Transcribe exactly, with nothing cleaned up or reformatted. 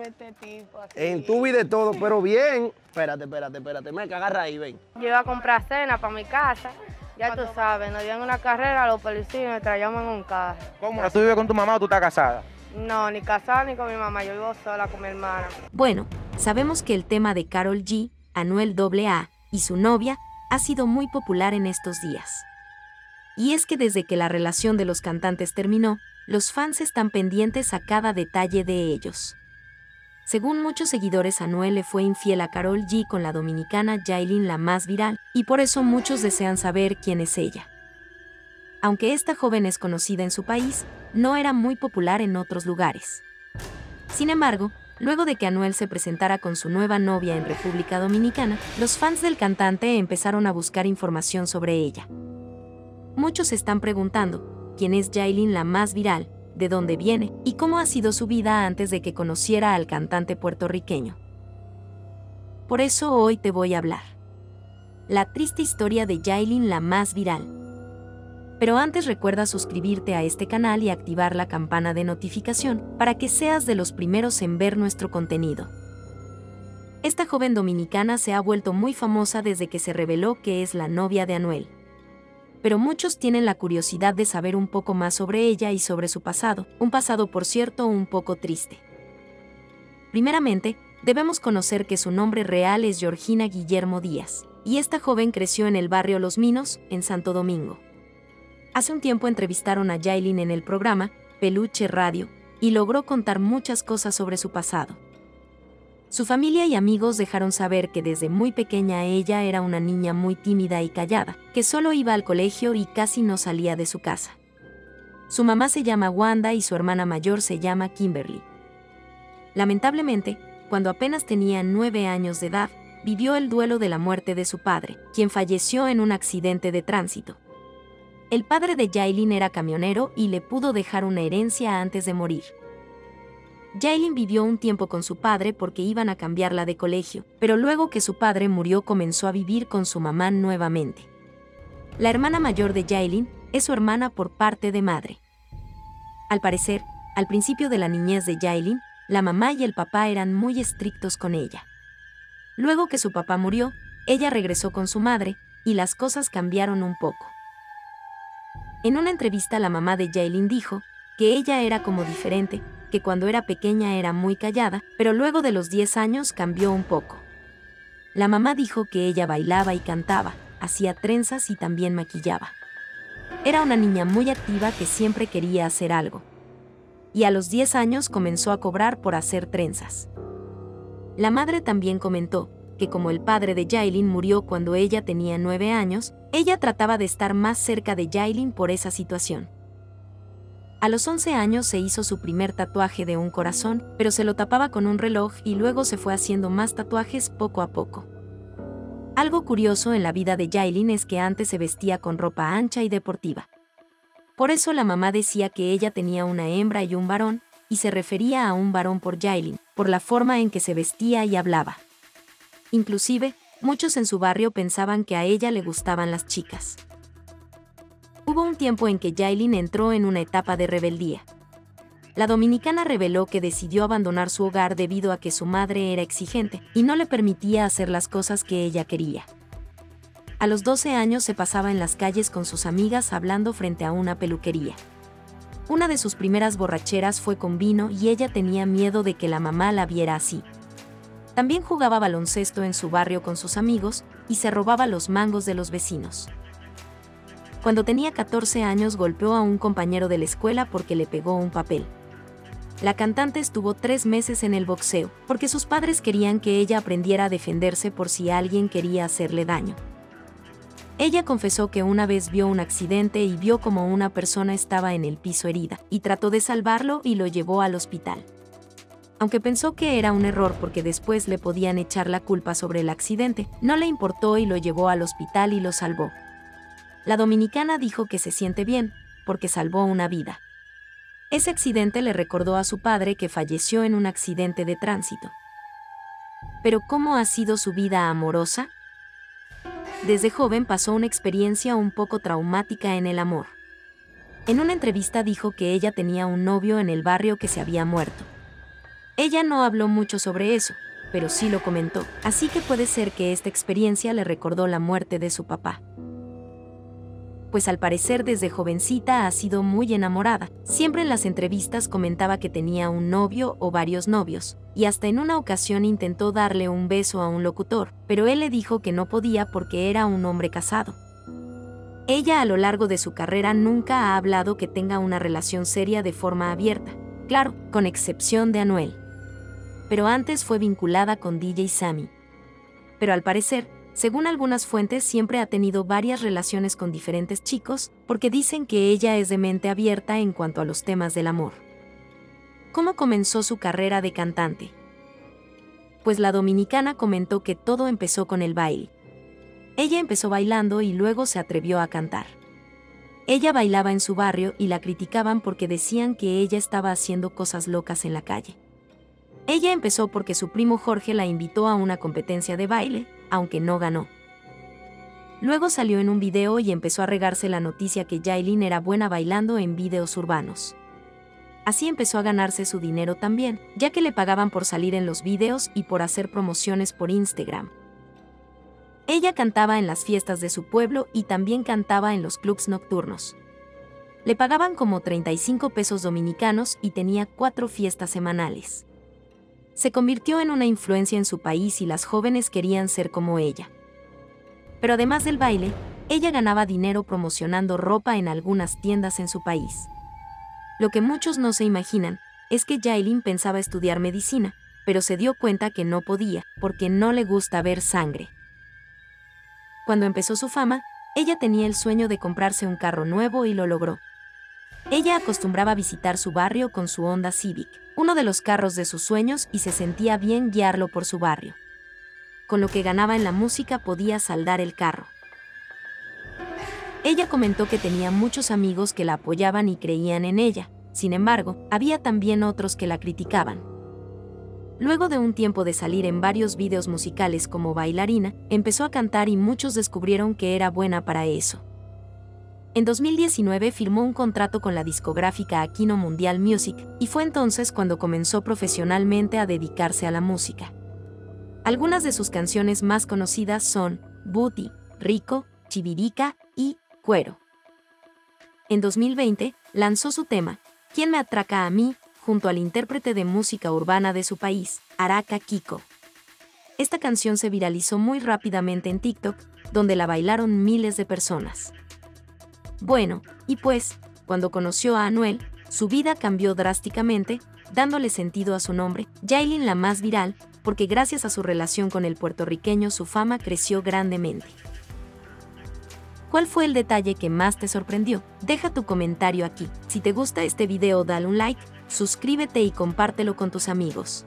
Este tipo aquí. En tu vida de todo, pero bien. Espérate, espérate, espérate. Me agarra ahí, ven. Yo iba a comprar cena para mi casa. Ya tú sabes, nos dieron una carrera, los policías nos traíamos en un carro. ¿Cómo? ¿Tú vives con tu mamá o tú estás casada? No, ni casada ni con mi mamá. Yo vivo sola con mi hermana. Bueno, sabemos que el tema de Karol G, Anuel A A y su novia ha sido muy popular en estos días. Y es que desde que la relación de los cantantes terminó, los fans están pendientes a cada detalle de ellos. Según muchos seguidores, Anuel le fue infiel a Karol G con la dominicana Yailin la más viral, y por eso muchos desean saber quién es ella. Aunque esta joven es conocida en su país, no era muy popular en otros lugares. Sin embargo, luego de que Anuel se presentara con su nueva novia en República Dominicana, los fans del cantante empezaron a buscar información sobre ella. Muchos están preguntando, ¿quién es Yailin la más viral? ¿De dónde viene? ¿Y cómo ha sido su vida antes de que conociera al cantante puertorriqueño? Por eso hoy te voy a hablar. La triste historia de Yailin la más viral. Pero antes recuerda suscribirte a este canal y activar la campana de notificación para que seas de los primeros en ver nuestro contenido. Esta joven dominicana se ha vuelto muy famosa desde que se reveló que es la novia de Anuel. Pero muchos tienen la curiosidad de saber un poco más sobre ella y sobre su pasado, un pasado por cierto un poco triste. Primeramente, debemos conocer que su nombre real es Georgina Guillermo Díaz, y esta joven creció en el barrio Los Minos, en Santo Domingo. Hace un tiempo entrevistaron a Yailin en el programa Peluche Radio, y logró contar muchas cosas sobre su pasado. Su familia y amigos dejaron saber que desde muy pequeña ella era una niña muy tímida y callada, que solo iba al colegio y casi no salía de su casa. Su mamá se llama Wanda y su hermana mayor se llama Kimberly. Lamentablemente, cuando apenas tenía nueve años de edad, vivió el duelo de la muerte de su padre, quien falleció en un accidente de tránsito. El padre de Yailin era camionero y le pudo dejar una herencia antes de morir. Yailin vivió un tiempo con su padre porque iban a cambiarla de colegio, pero luego que su padre murió comenzó a vivir con su mamá nuevamente. La hermana mayor de Yailin es su hermana por parte de madre. Al parecer, al principio de la niñez de Yailin, la mamá y el papá eran muy estrictos con ella. Luego que su papá murió, ella regresó con su madre y las cosas cambiaron un poco. En una entrevista la mamá de Yailin dijo que ella era como diferente, que cuando era pequeña era muy callada, pero luego de los diez años cambió un poco. La mamá dijo que ella bailaba y cantaba, hacía trenzas y también maquillaba. Era una niña muy activa que siempre quería hacer algo. Y a los diez años comenzó a cobrar por hacer trenzas. La madre también comentó que como el padre de Yailin murió cuando ella tenía nueve años, ella trataba de estar más cerca de Yailin por esa situación. A los once años se hizo su primer tatuaje de un corazón, pero se lo tapaba con un reloj y luego se fue haciendo más tatuajes poco a poco. Algo curioso en la vida de Yailin es que antes se vestía con ropa ancha y deportiva. Por eso la mamá decía que ella tenía una hembra y un varón, y se refería a un varón por Yailin, por la forma en que se vestía y hablaba. Inclusive, muchos en su barrio pensaban que a ella le gustaban las chicas. Hubo un tiempo en que Yailin entró en una etapa de rebeldía. La dominicana reveló que decidió abandonar su hogar debido a que su madre era exigente y no le permitía hacer las cosas que ella quería. A los doce años se pasaba en las calles con sus amigas hablando frente a una peluquería. Una de sus primeras borracheras fue con vino y ella tenía miedo de que la mamá la viera así. También jugaba baloncesto en su barrio con sus amigos y se robaba los mangos de los vecinos. Cuando tenía catorce años golpeó a un compañero de la escuela porque le pegó un papel. La cantante estuvo tres meses en el boxeo, porque sus padres querían que ella aprendiera a defenderse por si alguien quería hacerle daño. Ella confesó que una vez vio un accidente y vio como una persona estaba en el piso herida, y trató de salvarlo y lo llevó al hospital. Aunque pensó que era un error porque después le podían echar la culpa sobre el accidente, no le importó y lo llevó al hospital y lo salvó. La dominicana dijo que se siente bien, porque salvó una vida. Ese accidente le recordó a su padre que falleció en un accidente de tránsito. Pero ¿cómo ha sido su vida amorosa? Desde joven pasó una experiencia un poco traumática en el amor. En una entrevista dijo que ella tenía un novio en el barrio que se había muerto. Ella no habló mucho sobre eso, pero sí lo comentó, así que puede ser que esta experiencia le recordó la muerte de su papá. Pues al parecer desde jovencita ha sido muy enamorada. Siempre en las entrevistas comentaba que tenía un novio o varios novios, y hasta en una ocasión intentó darle un beso a un locutor, pero él le dijo que no podía porque era un hombre casado. Ella a lo largo de su carrera nunca ha hablado que tenga una relación seria de forma abierta, claro, con excepción de Anuel. Pero antes fue vinculada con D J Sammy. Pero al parecer, según algunas fuentes, siempre ha tenido varias relaciones con diferentes chicos, porque dicen que ella es de mente abierta en cuanto a los temas del amor. ¿Cómo comenzó su carrera de cantante? Pues la dominicana comentó que todo empezó con el baile. Ella empezó bailando y luego se atrevió a cantar. Ella bailaba en su barrio y la criticaban porque decían que ella estaba haciendo cosas locas en la calle. Ella empezó porque su primo Jorge la invitó a una competencia de baile, aunque no ganó. Luego salió en un video y empezó a regarse la noticia que Yailin era buena bailando en videos urbanos. Así empezó a ganarse su dinero también, ya que le pagaban por salir en los videos y por hacer promociones por Instagram. Ella cantaba en las fiestas de su pueblo y también cantaba en los clubs nocturnos. Le pagaban como treinta y cinco pesos dominicanos y tenía cuatro fiestas semanales. Se convirtió en una influencia en su país y las jóvenes querían ser como ella. Pero además del baile, ella ganaba dinero promocionando ropa en algunas tiendas en su país. Lo que muchos no se imaginan es que Yailin pensaba estudiar medicina, pero se dio cuenta que no podía, porque no le gusta ver sangre. Cuando empezó su fama, ella tenía el sueño de comprarse un carro nuevo y lo logró. Ella acostumbraba visitar su barrio con su Honda Civic, uno de los carros de sus sueños, y se sentía bien guiarlo por su barrio. Con lo que ganaba en la música podía saldar el carro. Ella comentó que tenía muchos amigos que la apoyaban y creían en ella, sin embargo, había también otros que la criticaban. Luego de un tiempo de salir en varios videos musicales como bailarina, empezó a cantar y muchos descubrieron que era buena para eso. En dos mil diecinueve firmó un contrato con la discográfica Aquino Mundial Music y fue entonces cuando comenzó profesionalmente a dedicarse a la música. Algunas de sus canciones más conocidas son Booty, Rico, Chivirica y Cuero. En dos mil veinte lanzó su tema ¿Quién me atraca a mí? Junto al intérprete de música urbana de su país, Araka Kiko. Esta canción se viralizó muy rápidamente en TikTok, donde la bailaron miles de personas. Bueno, y pues, cuando conoció a Anuel, su vida cambió drásticamente, dándole sentido a su nombre, Yailin la más viral, porque gracias a su relación con el puertorriqueño su fama creció grandemente. ¿Cuál fue el detalle que más te sorprendió? Deja tu comentario aquí. Si te gusta este video, dale un like, suscríbete y compártelo con tus amigos.